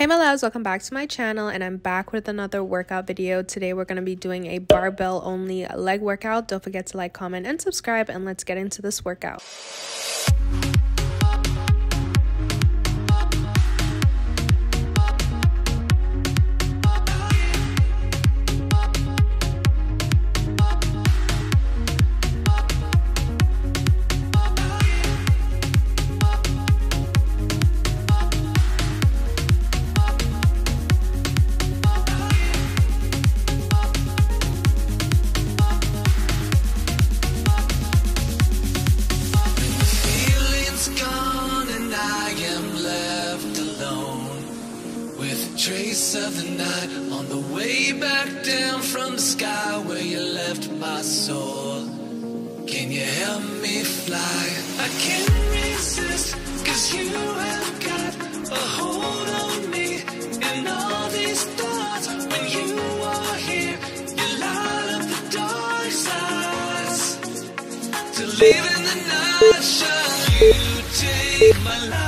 Hey my loves, welcome back to my channel, and I'm back with another workout video. Today we're going to be doing a barbell only leg workout. Don't forget to like, comment, and subscribe, and let's get into this workout. Trace of the night on the way back down from the sky where you left my soul. Can you help me fly? I can't resist, cause you have got a hold on me. And all these thoughts, when you are here, you light up the dark sides. To live in the night, shall you take my life?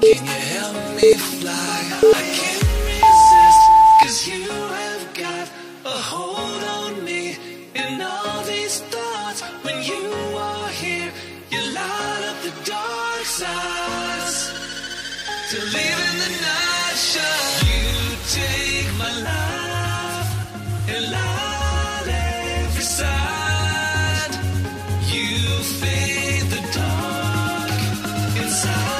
Can you help me fly? I can't resist, cause you have got a hold on me. And all these thoughts, when you are here, you light up the dark sides. To live in the night, shall you take my life and light every side? You fade the dark inside.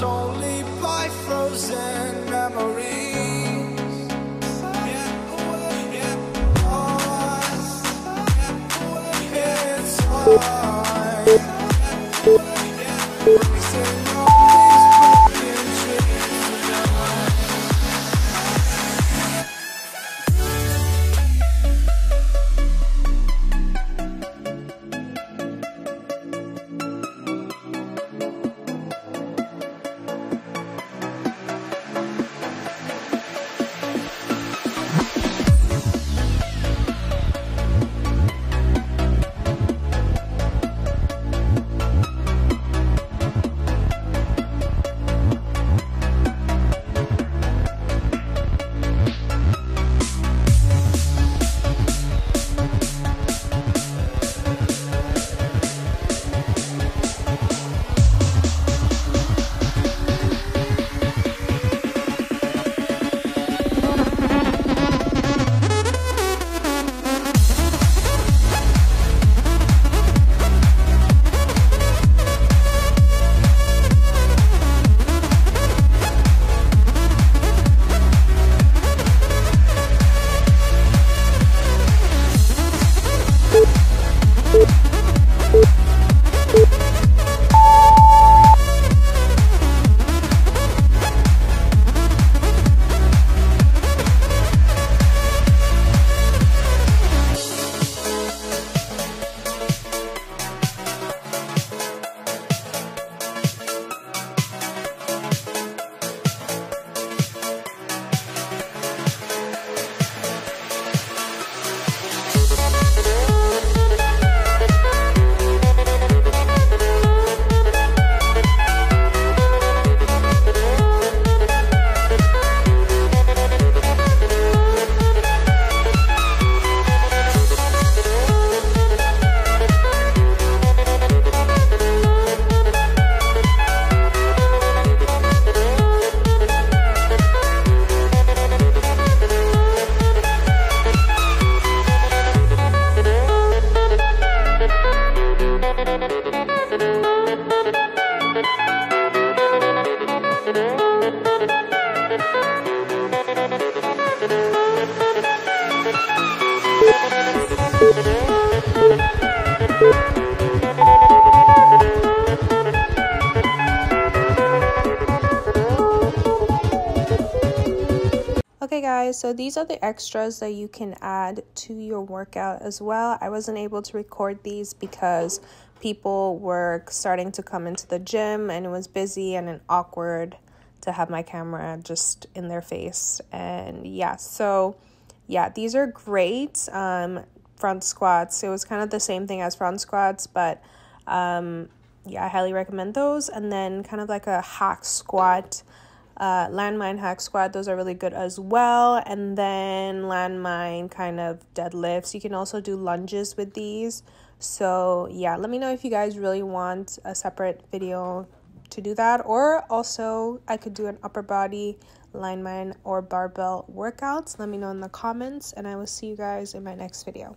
marked only by frozen memories. Okay guys, so these are the extras that you can add to your workout as well. I wasn't able to record these because people were starting to come into the gym and it was busy and awkward to have my camera just in their face. And yeah, so yeah, these are great. Front squats, it was kind of the same thing as front squats, but yeah, I highly recommend those. And then kind of like a hack squat, landmine hack squat, those are really good as well. And then landmine kind of deadlifts. You can also do lunges with these. So yeah, let me know if you guys really want a separate video to do that, or also I could do an upper body landmine or barbell workouts. Let me know in the comments, and I will see you guys in my next video.